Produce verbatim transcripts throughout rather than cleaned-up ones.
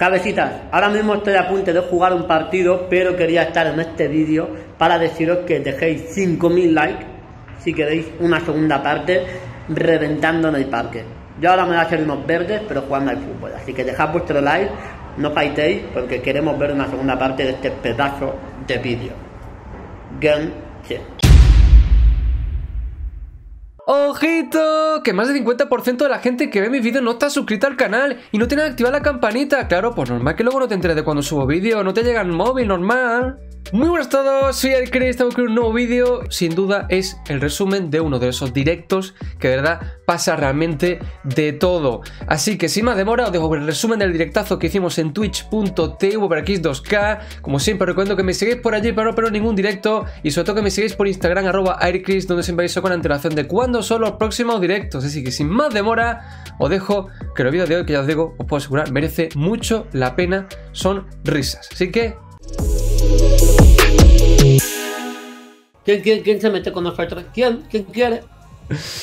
Cabecitas, ahora mismo estoy a punto de jugar un partido, pero quería estar en este vídeo para deciros que dejéis cinco mil likes si queréis una segunda parte reventando en el parque. Yo ahora me voy a hacer unos verdes, pero jugando al fútbol. Así que dejad vuestro like, no faltéis, porque queremos ver una segunda parte de este pedazo de vídeo. Game check. ¡Ojito! Que más del cincuenta por ciento de la gente que ve mis vídeos no está suscrita al canal y no tiene activada la campanita. Claro, pues normal que luego no te enteres de cuando subo vídeo, no te llega el móvil, normal. Muy buenas a todos, soy Aircriss, estamos con un nuevo vídeo. Sin duda es el resumen de uno de esos directos que de verdad pasa realmente de todo. Así que sin más demora os dejo el resumen del directazo que hicimos en twitch punto t v barra aircris dos k. Como siempre os recuerdo que me sigáis por allí para no perder ningún directo y sobre todo que me sigáis por Instagram arroba Aircriss, donde siempre aviso con antelación de cuándo son los próximos directos, así que sin más demora os dejo que los vídeos de hoy, que ya os digo, os puedo asegurar, merece mucho la pena, son risas, así que... ¿Quién, quién, quién se mete con nosotros? ¿Quién? ¿Quién quiere?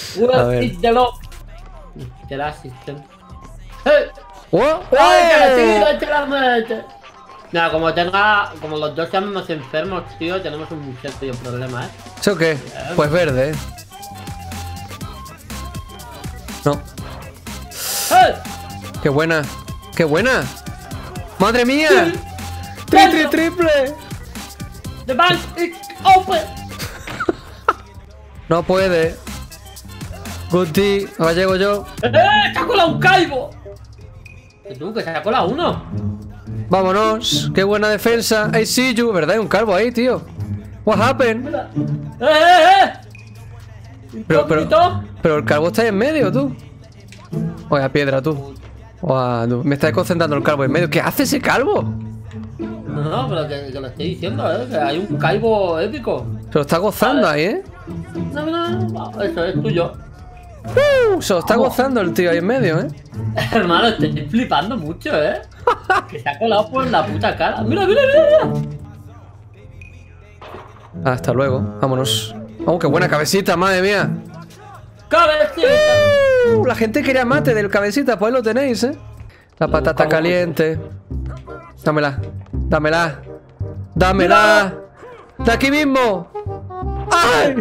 Te la asisten. ¡Hey! ¡Oh! ¡Ay, que la mete! No, como tenga, como los dos seamos enfermos, tío, tenemos un serio problema, ¿eh? ¿Eso qué? Pues verde, ¿eh? No. ¡Eh! ¡Qué buena! ¡Qué buena! ¡Madre mía! ¡Triple, triple! ¡The bank is open! No puede. Guti, ahora llego yo. ¡Eh! ¡Se ha colado un caibo! ¿Y tú? ¿Que se ha colado uno? ¡Vámonos! ¡Qué buena defensa! ¡I see you! ¿Verdad? Hay un calvo ahí, tío. What happened? ¡Eh, eh, eh! Pero, pero, pero el calvo está ahí en medio, tú. Oye, a piedra, tú. Oye, me está desconcentrando el calvo en medio. ¿Qué hace ese calvo? No, no, pero que, que lo estoy diciendo, ¿eh? Que hay un calvo épico. Se lo está gozando ahí, ¿eh? No, no, no, eso es tuyo. Uh, se lo está Vamos. gozando el tío ahí en medio, ¿eh? Hermano, estoy flipando mucho, ¿eh? Que se ha colado por la puta cara. Mira, mira, mira, mira. Hasta luego, vámonos. ¡Oh, qué buena cabecita, madre mía! ¡Cabecita! Uh, la gente quería mate del cabecita, pues ahí lo tenéis, ¿eh? La patata caliente. Dámela, dámela, dámela. ¡De aquí mismo! ¡Ay!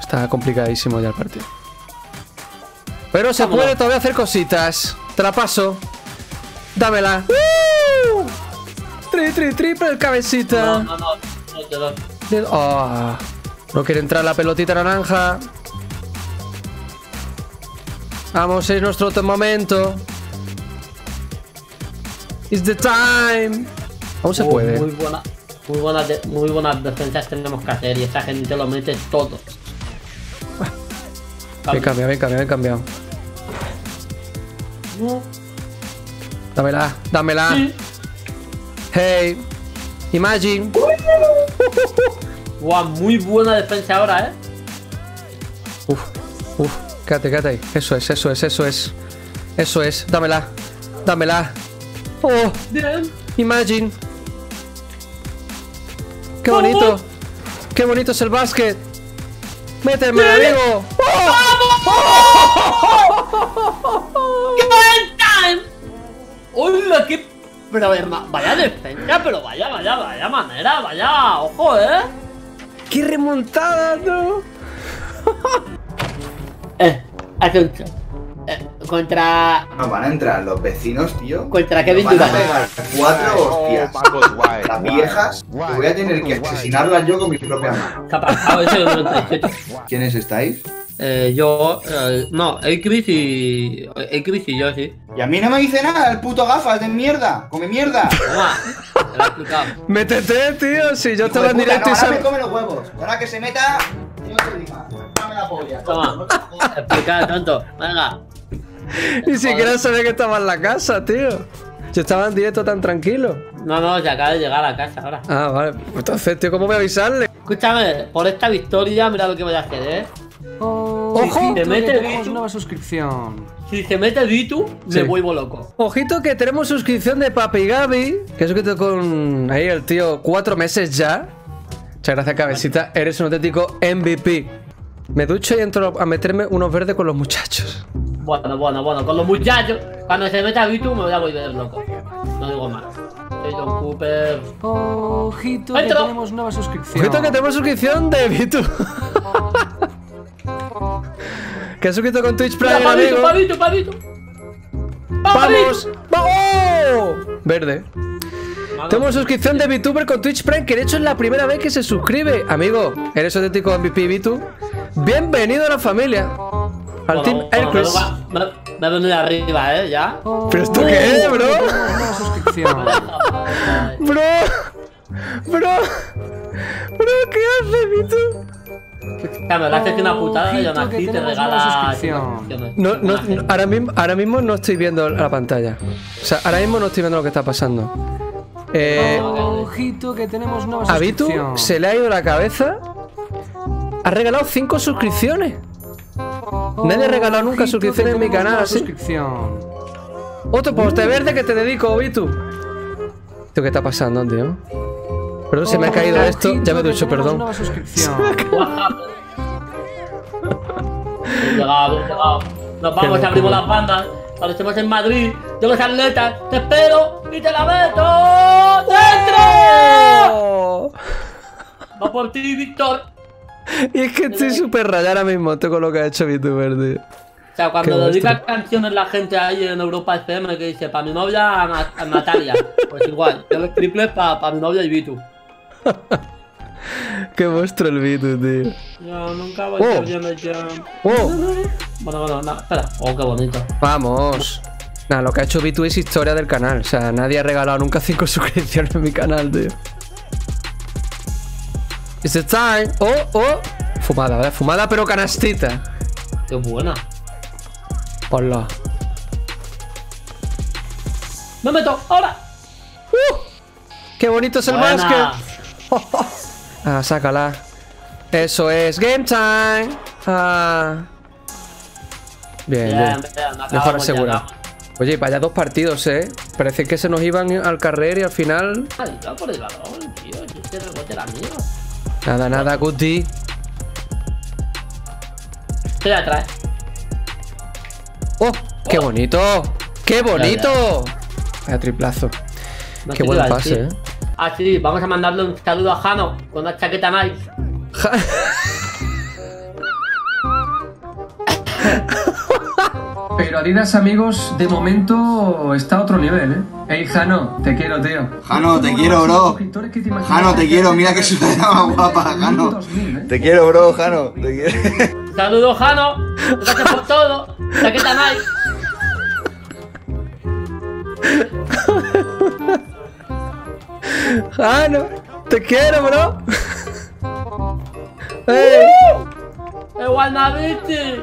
Está complicadísimo ya el partido. Pero se puede todavía hacer cositas. Te la paso. Dámela. Uh, tri, tri, triple el cabecita. No, no, no. Oh, no quiere entrar la pelotita naranja. Vamos, es nuestro momento. It's the time. Aún se oh, puede. Muy, buena, muy, buena de, muy buenas defensas tenemos que hacer y esta gente lo mete todo. Ah, bien cambiado, bien cambiado, bien cambiado. No. Dámela, dámela. Sí. Hey. Imagine. Guau, wow, muy buena defensa ahora, ¿eh? Uf, uf, quédate, quédate ahí. Eso es, eso es, eso es. Eso es, dámela, dámela. Oh, bien. Imagine. Qué bonito. Vamos. Qué bonito es el básquet. Méteme, bien. Amigo. ¡Oh! ¡Qué buen time! ¡Hola, qué! Pero vaya defensa, pero vaya, vaya, vaya manera, vaya, ojo, ¿eh? ¡Qué remontada, no! eh, asunto. Eh, contra... No, van a entrar los vecinos, tío. Contra Kevin Durant. Van a pegar cuatro hostias. Las viejas, voy a tener que asesinarlas yo con mi propia mano. ¿Qué ha pasado eso de treinta y siete? ¿Quiénes estáis? Eh, yo, eh, no, Aircriss y... Aircriss y yo, sí. Y a mí no me dice nada, el puto gafas de mierda. ¡Come mierda! ¡Métete, tío! Si yo estaba en directo no, y ahora me come los huevos. Ahora que se meta, yo te digo, dame la polla. Toma, explica, tonto, venga. Ni siquiera sabía que estaba en la casa, tío. Yo estaba en directo tan tranquilo. No, no, se acaba de llegar a la casa ahora. Ah, vale. Entonces, tío, ¿cómo voy a avisarle? Escúchame, por esta victoria, mira lo que voy a hacer, ¿eh? Oh, ¡ojo! Si te mete nueva suscripción. Si se mete Vitu, sí. Me vuelvo loco. Ojito que tenemos suscripción de Papi Gavi. Que es que tengo con ahí el tío cuatro meses ya. Muchas gracias, cabecita. Vale. Eres un auténtico M V P. Me ducho y entro a meterme unos verdes con los muchachos. Bueno, bueno, bueno, con los muchachos. Cuando se meta Guti me voy a volver loco. No digo más. Taylor Cooper. Ojito, que tenemos nueva suscripción. Ojito, que tenemos suscripción de VTuber. Que has suscrito con Twitch Prime, amigo. Pabito, Pabito, ¡vamos! ¡Vamos! Verde. Tenemos suscripción de VTuber con Twitch Prime, que de hecho es la primera vez que se suscribe. Amigo, eres auténtico M V P VTuber. Bienvenido a la familia. Al team Aircriss. Me ha venido arriba, eh, ya. ¿Pero esto qué es, bro? Bro. Bro. Bro, ¿qué haces, VTuber? Claro, me haces una putada y aún así te regala suscripciones. No, no, no, ahora, mismo, ahora mismo no estoy viendo la pantalla. O sea, ahora mismo no estoy viendo lo que está pasando. Eh, Ojito, que tenemos nueva suscripción. A Vitu se le ha ido la cabeza. Ha regalado cinco suscripciones. Nadie ha regalado nunca suscripciones en mi canal. ¿Sí? Otro poste verde que te dedico, Vitu. ¿Qué está pasando, tío? Perdón, se me ha caído esto. Ya me he dicho, perdón. Nos vamos, abrimos las bandas. Cuando estemos en Madrid, yo los atletas, te espero y te la meto dentro. Va por ti, Víctor. Y es que estoy súper rayado ahora mismo con lo que ha hecho VTuber, tío. O sea, cuando dedican canciones la gente ahí en Europa F M que dice, para mi novia, a Natalia. Pues igual, yo los triples para mi novia y VTuber. Qué monstruo el Vitu, tío. Yo nunca voy oh. a verme ya. Oh. Bueno, bueno, nada, espera. Oh, qué bonito. Vamos. Nada, lo que ha hecho Vitu es historia del canal. O sea, nadie ha regalado nunca cinco suscripciones en mi canal, tío. It's the time. Oh, oh. Fumada, ¿verdad? Fumada, pero canastita. Qué buena. Hola. Me meto, ahora. Uh. Qué bonito es el básquet. Oh, oh. Ah, sácala. Eso es. Game time. Ah. Bien, bien. bien. Mejor asegurado. Oye, vaya dos partidos, eh. Parece que se nos iban al carrer y al final. Ay, va por el balón, tío. Este rebote era mío. Nada, nada, Guti. Estoy atrás. ¡Oh! ¡Qué oh. bonito! ¡Qué bonito! Ya, ya. Vaya triplazo. No, qué buen pase, tío. eh. Ah, sí, vamos a mandarle un saludo a Jano con una chaqueta nice. Ja Pero Adidas, amigos, de momento está a otro nivel, ¿eh? Ey, Jano, te quiero, tío. Jano, te quiero, bro. Jano, te quiero, mira que sudadera más guapa, Jano. Te quiero, bro, Jano. Te quiero. Saludos, Jano. Gracias por todo. Chaqueta nice. Jano, te quiero, bro. ¡Eh! ¡El Guanabiti!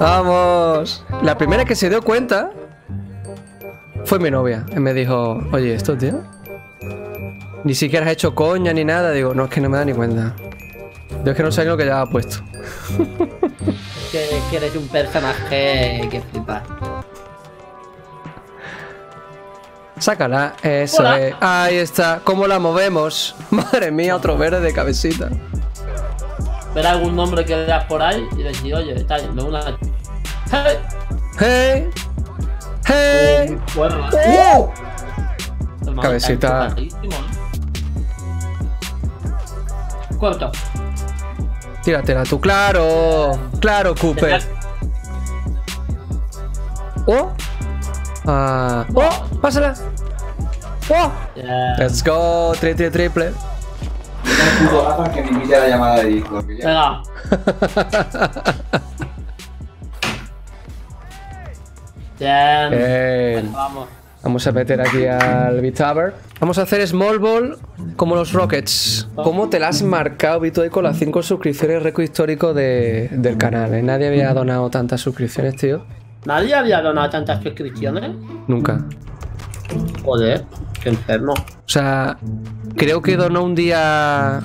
Vamos. La primera que se dio cuenta fue mi novia. Y me dijo, oye, esto, tío. Ni siquiera has hecho coña ni nada. Digo, no, es que no me da ni cuenta. Yo es que no sé lo que ya ha puesto. Es que, que eres un personaje que flipa. Sácala, eso es. Ahí está, cómo la movemos. Madre mía, otro verde de cabecita. Ver algún nombre que veas por ahí y decir, oye, está bien, no una. ¡Hey! ¡Hey! ¡Hey! Oh, bueno, oh. Oh. Cabecita. Corto. Tíratela tú, claro. Claro, Cooper. ¡Oh! Ah. ¡Oh! ¡Pásala! ¡Oh! Yeah. ¡Let's go! ¡Triple, triple! Un puto gato que me invite a la llamada de Discord. Venga. Bien. Bien. Vamos. Vamos a meter aquí al VTuber. Vamos a hacer small ball como los Rockets. ¿Cómo te la has marcado, Vitu, ahí con las cinco suscripciones? Récord histórico de, del canal, ¿eh? Nadie había donado tantas suscripciones, tío. ¿Nadie había donado tantas suscripciones? Nunca. Joder, qué enfermo. O sea, creo que donó un día...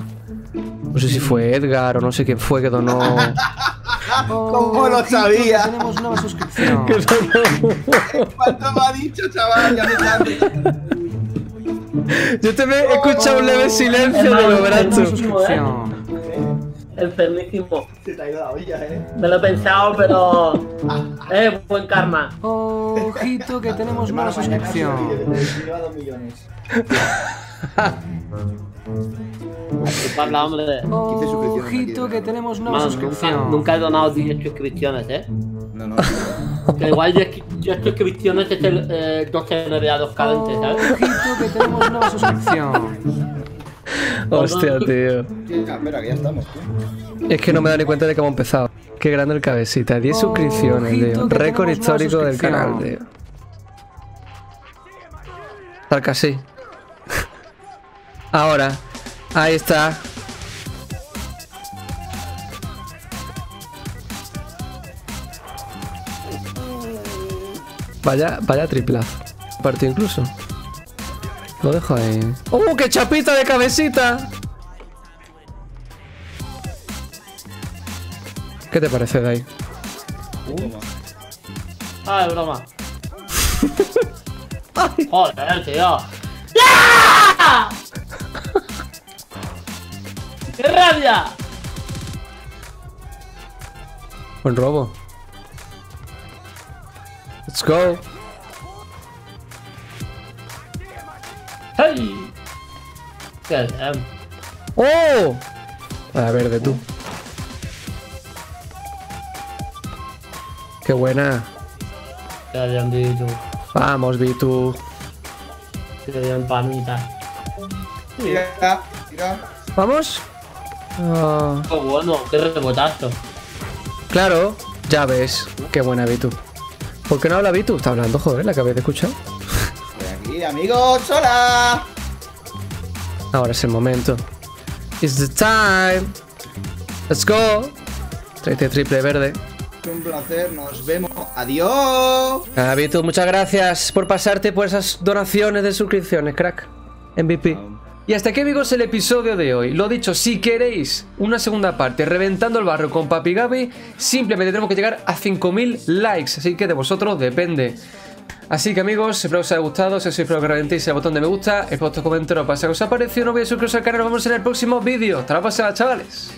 No sé si fue Edgar o no sé quién fue que donó... ¿Cómo lo sabía? Tenemos nueva suscripción. ¿Cuánto me ha dicho, chaval? Ya me tarde. Yo te he escuchado un leve silencio de lo brazo. enfermísimo. Se te ha ido la olla, eh. Me lo he pensado, pero... eh, buen karma. Ojito, que tenemos una suscripción. Lleva dos millones. Ocuparla, hombre. Ojito, que tenemos una suscripción. Nunca he donado diez suscripciones, eh. No, no. Que igual yo estoy suscripciones desde el doce de enero a dos K antes, ¿sabes? Ojito, que tenemos una suscripción. Hostia, tío. Mira, aquí ya estamos, tío. Es que no me da ni cuenta de cómo hemos empezado. Qué grande el cabecita. diez suscripciones, tío. Récord histórico del canal, tío. Tal casi. Ahora. Ahí está. Vaya, vaya triplazo. Partido incluso. Lo dejo ahí. ¡Uh, qué chapita de cabecita! ¿Qué te parece, Dai? Uh. Ah, es broma. Joder, tío. ¡Ya! ¡Qué rabia! Buen robo. Let's go. ¡Hey! ¡Oh! A ver, de tú. ¡Qué buena! ¡Qué bien, Vitu! ¡Vamos, Vitu! ¡Qué bien, panita! ¡Tira! ¡Tira! ¿Vamos? Oh. ¡Qué bueno! ¡Qué rebotazo! ¡Claro! Ya ves. ¡Qué buena, Vitu! ¿Por qué no habla Vitu? Está hablando, joder, la que habéis escuchado. Amigos, hola. Ahora es el momento. It's the time. Let's go. Triple, triple verde. Un placer, nos vemos. Adiós. Ah, Vitu, muchas gracias por pasarte por esas donaciones de suscripciones, crack. M V P. Um. Y hasta aquí, amigos, el episodio de hoy. Lo dicho, si queréis una segunda parte reventando el barrio con Papi Gavi, simplemente tenemos que llegar a cinco mil likes. Así que de vosotros depende. Así que, amigos, espero que os haya gustado. Si os espero que reventéis el botón de me gusta, espero vuestros comentarios para que os ha parecido. No olvidéis suscribiros al canal. Nos vemos en el próximo vídeo. Hasta la próxima, chavales.